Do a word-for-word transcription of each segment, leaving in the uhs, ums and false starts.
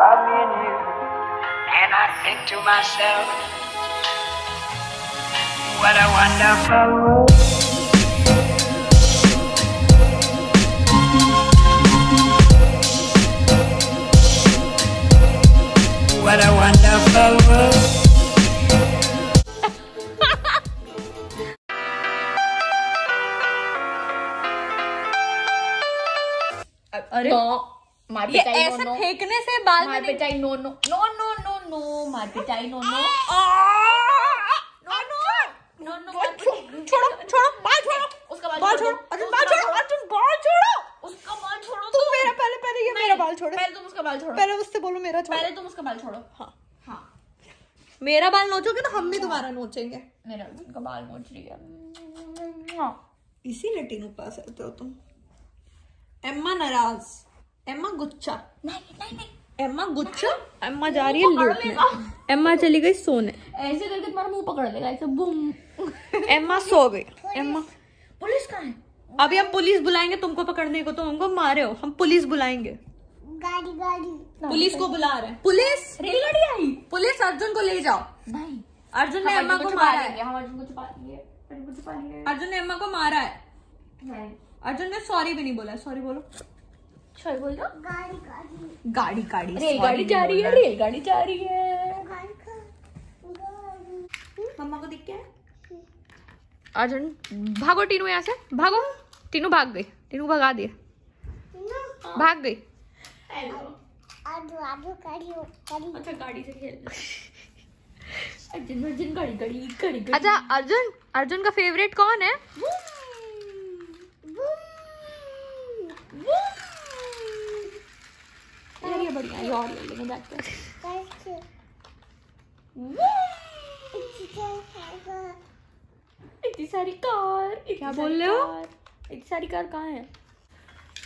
about me and you. And I think to myself, what a wonderful world. What a wonderful world. अरे no मार पिटाई no no, ऐसे फेंकने से बाल मार पिटाई no no no no no no मार पिटाई no no no no no no छोड़ो छोड़ो बाल छोड़ो उसका बाल छोड़ो अर्जुन बाल छोड़ो अर्जुन बाल छोड़ो उसका बाल छोड़ो तुम मेरा पहले पहले ये मेरा बाल छोड़ो पहले तुम उसका बाल छोड़ो पहले उससे बोलो मेरा छोड़ो पहले तुम उसका बाल छोड़ो हाँ हाँ मेरा बाल नोचोगे तो हम भी तुम्हारा नोचेंगे मेरा उसका बाल नोच रही है इसी लटीन पास रहते हो तुम एम्मा नाराज एम्मा गुच्छा नहीं नहीं नहीं एम्मा गुच्छा एम्मा जा रही है लूटने एम्मा चली गई सोने ऐसे करके तुम्हारा मुंह पकड़ लेगा ऐसे बूम एम्मा सो गई एम्मा पुलिस कहाँ है अभी हम पुलिस बुलाएंगे तुमको पकड़ने को तुम हमको मारे हो हम पुलिस बुलाएंगे गाड़ी गाड़ी पुलिस को बुला रहे हैं पुलिस रेलगाड़ी आई पुलिस अर्जुन को ले जाओ भाई अर्जुन ने एम्मा को मारा है हम अर्जुन को छुपा लिए अर्जुन ने एम्मा को मारा है अर्जुन ने सॉरी भी नहीं बोला सॉरी बोलो सॉरी बोल दो गाड़ी गाड़ी गाड़ी गाड़ी गाड़ी जा रही है रेलगाड़ी जा रही है मम्मा को दिख गया अर्जुन भागो टीनू यहाँ से भागो टीनू भाग गई टीनू भगा दिए भाग गई अच्छा गाड़ी से खेल अर्जुन अर्जुन गाड़ी गाड़ी गाड़ी अच्छा अर्जुन अर्जुन का फेवरेट कौन है बढ़िया और ले लेंगे बैठ के इतनी सारी कार क्या बोल रहे हो इतनी सारी कार कहाँ है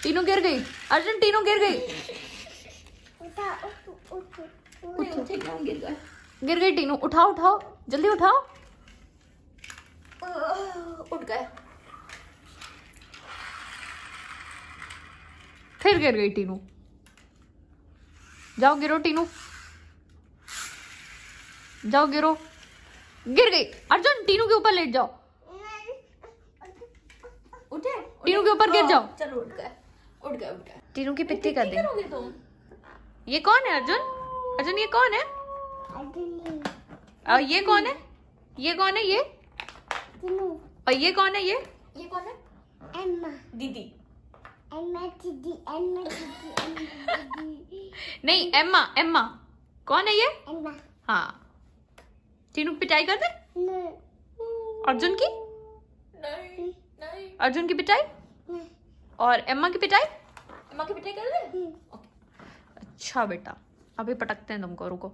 टीनू गिर गई अर्जुन टीनू गिर गई गिर गई टीनू उठाओ उठाओ जल्दी उठाओ उठ गए फिर गिर गई टीनू जाओ गिरो टीनू जाओ गिरो गिर गई अर्जुन टीनू के ऊपर लेट जाओ उठे टीनू के ऊपर गिर जाओ चलो उठ गए उठ गए उठ गए टीनू की पिट्टी कर देंगे तुम ये कौन है अर्जुन अर्जुन ये कौन है और ये कौन है ये कौन है ये और ये कौन है ये ये कौन है एम्मा दीदी नहीं एम्मा एम्मा कौन है ये एम्मा हाँ टीनू पिटाई कर दे अर्जुन की नहीं नहीं अर्जुन की पिटाई और एम्मा की पिटाई एम्मा की पिटाई कर दे अच्छा बेटा अभी पटकते हैं तुमको रुको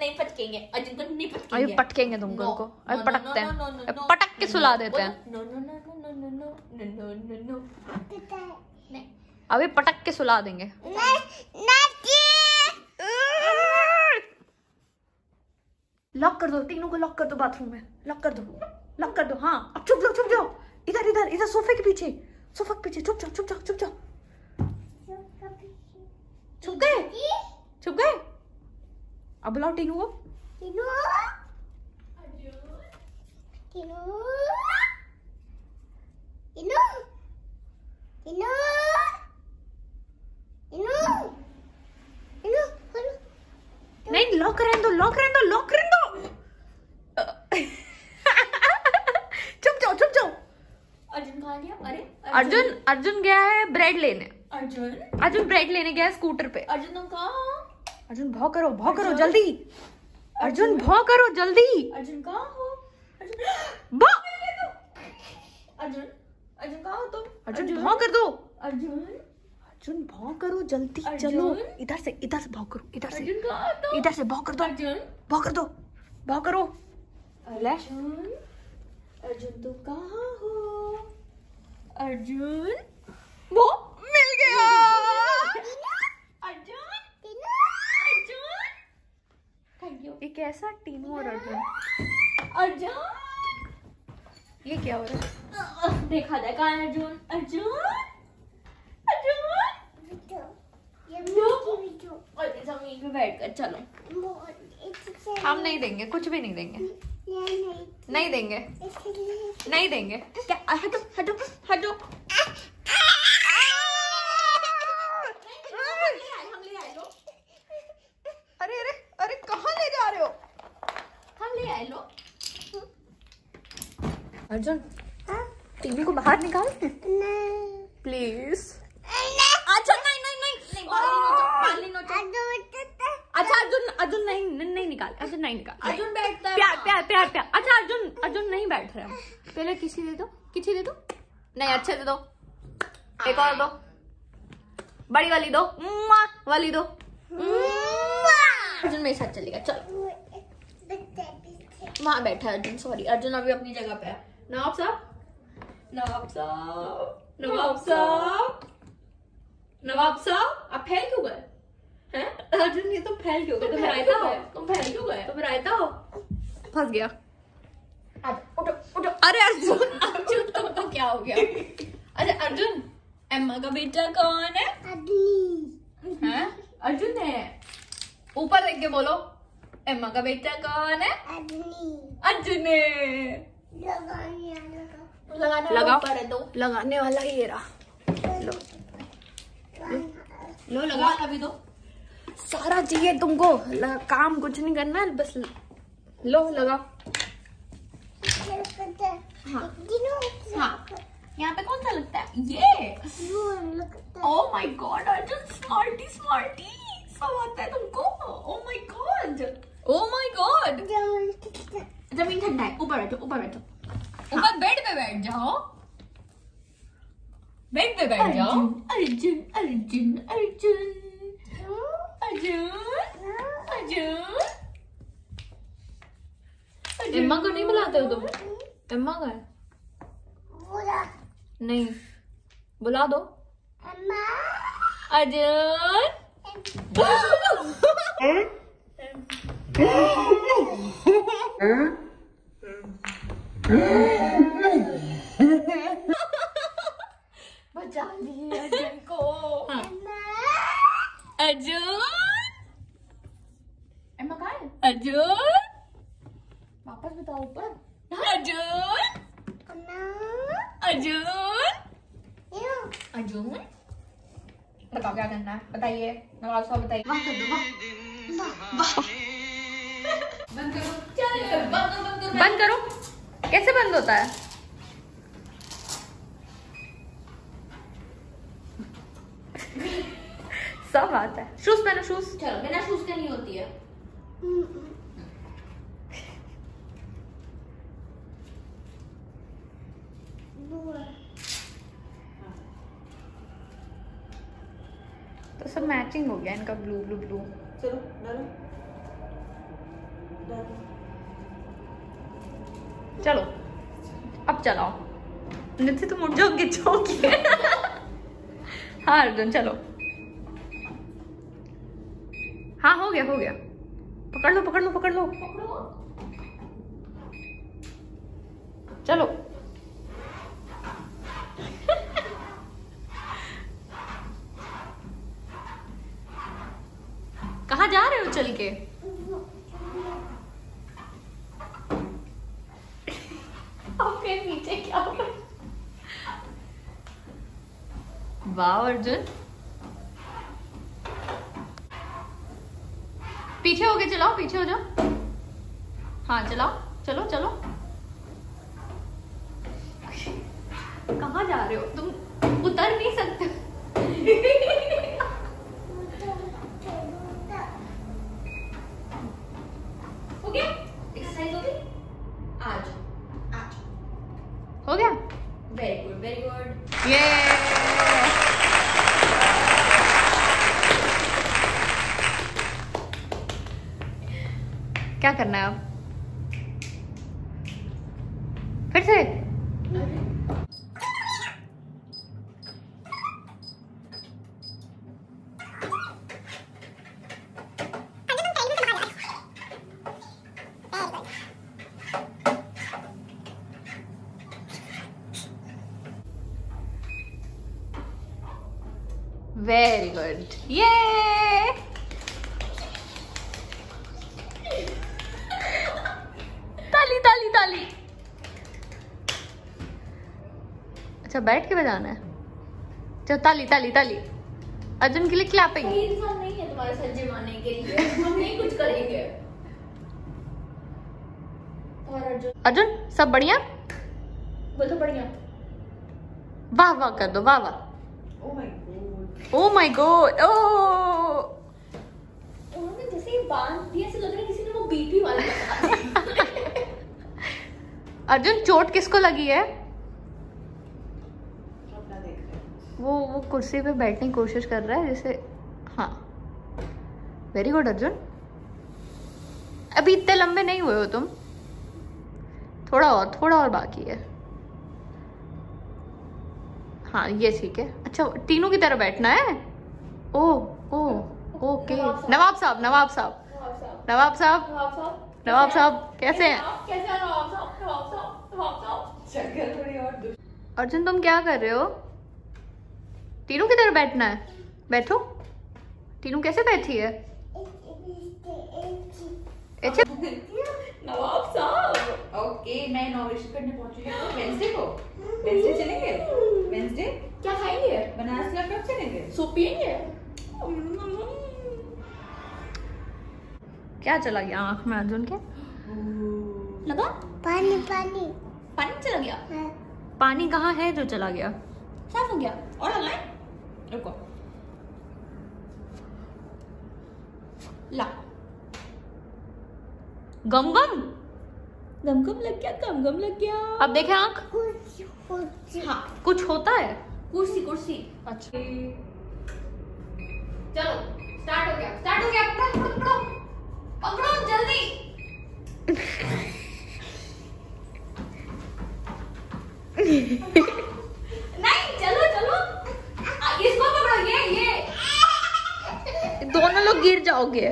नहीं पटकेंगे अर्जुन को नहीं पटकेंगे अभी पटकेंगे तुमको रुको अभी पटकते हैं पटक के सुला देते हैं नो नो नो नहीं अभी पटक के सुला देंगे लॉक कर दो टीनू को लॉक कर दो बाथरूम में लॉक कर दो लॉक कर दो हाँ अब चुप जाओ चुप जाओ इधर इधर इधर सोफे के पीछे सोफा के पीछे चुप जाओ चुप जाओ चुप जाओ चुप गए चुप गए अब बुलाओ टीनू को टीनू इनु इनु इनु इनु हेलो नहीं लॉक रहने दो लॉक रहने दो लॉक रहने दो चुप जाओ चुप जाओ अर्जुन कहाँ गया अरे अर्जुन अर्जुन गया है ब्रेड लेने अर्जुन अर्जुन ब्रेड लेने गया है स्कूटर पे अर्जुन तुम कहाँ अर्जुन भाव करो भाव करो जल्दी अर्जुन भाव करो जल्दी अर्जुन कहाँ हो अर्जुन अर्जुन कहाँ हो तुम अर्जुन भाव कर दो अर्जुन अर्जुन भाव करो जल्दी चलो इधर से इधर से भाव करो इधर से इधर से भाव कर दो अर्जुन भाव कर दो भाव करो अर्जुन अर्जुन तुम कहाँ हो अर्जुन वो मिल गया अर्जुन अर्जुन थैंक यू ये कैसा टीनू और अर्जुन अर्जुन ये क्या हो रहा है देखा जाए कहाँ है अर्जुन अर्जुन अर्जुन पे बैठ कर चलो। हम नहीं देंगे, कुछ भी नहीं देंगे, नहीं देंगे, नहीं देंगे। क्या हटो हटो हटो, अरे अरे अरे कहाँ ले जा रहे हो? हम ले आए लो। अर्जुन टीवी को बाहर निकाल प्लीज। अच्छा नहीं नहीं नहीं नहीं अच्छा अर्जुन अर्जुन नहीं नहीं निकाल, अर्जुन नहीं निकाल, अर्जुन बैठता है प्यार प्यार प्यार प्यार। अच्छा अर्जुन अर्जुन नहीं बैठ रहे, पहले किसी दे दो, किसी दे दो, नहीं अच्छे से दो, एक और दो, बड़ी वाली दो, माँ वाली दो। अर्जुन मेरे साथ चलेगा, चलो वहाँ बैठा है अर्जुन। सॉरी अर्जुन अभी अपनी जगह पे है। नवाब साहब नवाब साहब नवाब साहब नवाब साहब आप फैल क्यों गए हैं? अर्जुन ये तो फैल क्यों गए? तुम रायता हो, तुम फैल क्यों गए? तुम रायता हो, फंस गया। उठो उठो। अरे अर्जुन अर्जुन तुमको क्या हो गया? अरे अर्जुन एम्मा का बेटा कौन है? हैं अर्जुन है। ऊपर देख के बोलो एम्मा का बेटा कौन है? अर्जुन है। लगाने लगा दो, लगाने वाला ये रहा। लो लो लगा अभी दो। सारा चाहिए तुमको, काम कुछ नहीं करना है, बस लो लगा। हाँ हाँ यहाँ पे कौन सा लगता है? ये oh my god Arjun, smarty smarty सब आता है तुमको। Oh my god, oh my god. जमीन ठंडा है, ऊपर बैठो ऊपर बैठो ऊपर। हाँ। बेड पे बैठ जाओ, बेड पे बैठ जाओ। अर्जुन अर्जुन अर्जुन अर्जुन अर्जुन। एम्मा को नहीं बुलाते हो तुम? एम्मा का है नहीं, बुला दो अर्जुन। बचा लिए अर्जुन को। हाँ। अर्जुन एम्मा कहाँ है? अर्जुन वापस बताओ ऊपर। अर्जुन अर्जुन अर्जुन बताओ क्या करना है, बताइए नवाब साहब बताइए। वाह बंद करो, बंद करो, बंद करो। कैसे बंद होता है? सब आता है। शूज पहनो, शूज। चलो बिना शूज के नहीं होती है। तो सब मैचिंग हो गया इनका, ब्लू ब्लू ब्लू। चलो डालो डालो, चलो अब चलाओ। नित्य तुम उठ जाओगे चौके। हाँ अर्जुन चलो। हाँ हो गया हो गया, पकड़ लो पकड़ लो पकड़ लो, चलो। कहाँ जा रहे हो चल के? नीचे क्या? वाह अर्जुन पीछे हो गए, चलाओ पीछे हो जाओ। हाँ चलाओ चलो चलो। कहाँ जा रहे हो तुम? उतर नहीं सकते। हो गया एक्सरसाइज, हो गई आज हो गया। वेरी गुड वेरी गुड, ये क्या करना है अब? फिर से वेरी गुड, ये डाली। अच्छा बैठ के बजाना है। अच्छा ताली ताली ताली। अर्जुन के लिए क्लैपिंग। इंसान नहीं है तुम्हारे साथ जमाने के लिए। हम नहीं कुछ करेंगे। और अर्जुन अर्जुन सब बढ़िया? बोल तो बढ़िया। वाह वाह कर दो, वाह वाह। Oh my god. Oh my god. Oh. उन्होंने जैसे ये बांध दिया ऐसे लग रहा है किसी ने वो बीपी वाला लगा। अर्जुन चोट किसको लगी है? अपना देख रहे हैं। वो वो कुर्सी पे बैठने की कोशिश कर रहा है जैसे। हाँ वेरी गुड अर्जुन, अभी इतने लंबे नहीं हुए हो तुम, थोड़ा और थोड़ा और बाकी है। हाँ ये ठीक है। अच्छा तीनों की तरह बैठना है। ओ ओ ओके। नवाब साहब नवाब साहब नवाब साहब नवाब साहब कैसे हैं? अर्जुन तुम क्या कर रहे हो? तीनों की तरह बैठना है। बैठो। तीनों कैसे बैठी है? अच्छा नवाब साहब ओके। मैं इनॉग्रेशन करने पहुंची हूं। वेंसडे को वेंसडे चलेंगे? वेंसडे क्या खाएंगे? बनारस का कब चलेंगे? सूप पिएंगे? क्या चला गया आंख में अर्जुन के? लगा पानी पानी पानी चला गया। हाँ। पानी कहाँ है जो चला गया? साफ हो गया। और लगाए रुको ला। गम गम गम गम लग गया। गम गम लग गया। अब देखें आँख। हाँ कुछ होता है। कुर्सी कुर्सी। अच्छा चलो स्टार्ट हो गया स्टार्ट हो गया। पकड़ो पकड़ो पकड़ो जल्दी। नहीं चलो चलो इसको पकड़ो। ये ये दोनों लोग गिर जाओगे।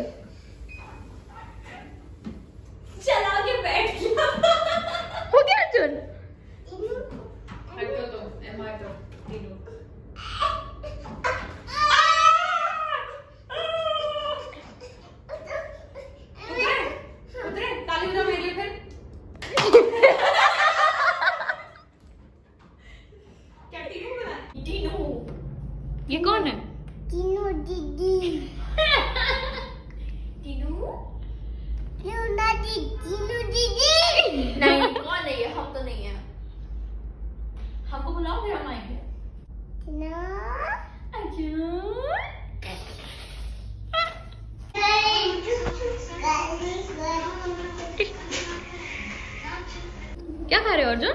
चला के बैठ गया। हो गया अर्जुन। हटो तुम हटो तीनों। उतरे उतरे ताली बजाओ मेरे लिए फिर। क्या तीनों बना? तीनों ये कौन है? तीनों दीदी। तीनों दीदी। नहीं कौन है ये? हम तो नहीं है। हमको बुलाओगे? हम आएंगे। क्या खा रहे हो अर्जुन?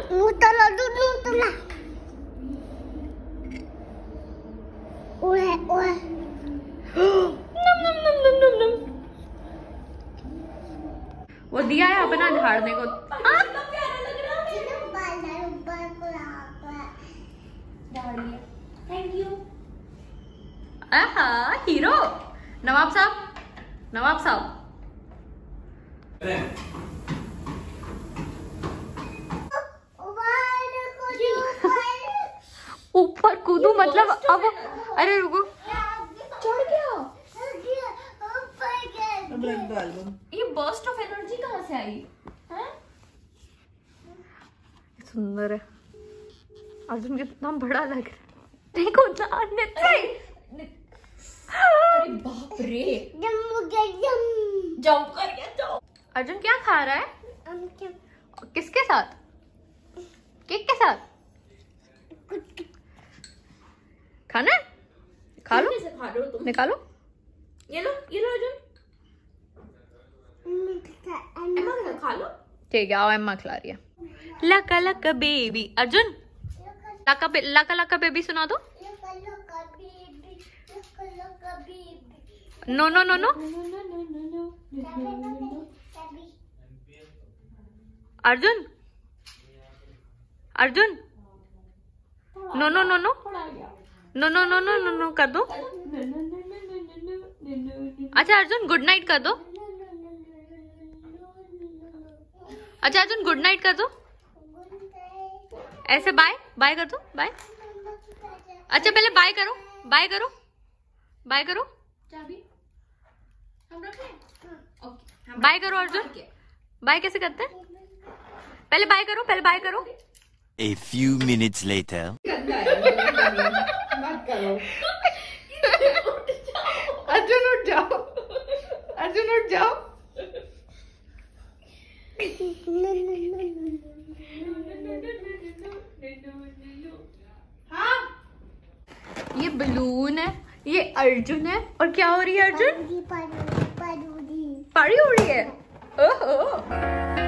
ओए ओए नम नम नम नम नम नम। वो दिया है अपना झाड़ने को। Thank you. आहा हीरो। नवाब साहब नवाब साहब। ऊपर कूदू मतलब अब। अरे रुको चढ़ गया। ये बर्स्ट ऑफ एनर्जी कहाँ से आई? सुंदर है अर्जुन कितना बड़ा लग रहा है। देखो ना अरे बाप रे जंप कर गया। अर्जुन क्या खा रहा है? किसके साथ? केक के साथ खाना है? खा लो खा लो तुम। निकालो ये लो ये लो अर्जुन। एम्मा खा लो। ठीक है आओ एम्मा खिला रही है। लका लका बेबी। अर्जुन लका लका लका बेबी सुना दो। No no no no. Arjun Arjun no no no no no no no no no no कर दो। अच्छा अर्जुन गुड नाइट कर दो। अच्छा अर्जुन गुड नाइट कर दो। ऐसे बाय बाय कर दो। बाय। अच्छा पहले बाय करो बाय करो बाय करो। हम रख लें। बाय करो अर्जुन। बाय कैसे करते हैं? पहले बाय करो, पहले बाय करो। A few minutes later. मत करो। अर्जुन उठ जाओ, अर्जुन उठ जाओ। हाँ, ये बलून है, ये अर्जुन है, और क्या हो रही है अर्जुन? पारी हो रही है। ओहो।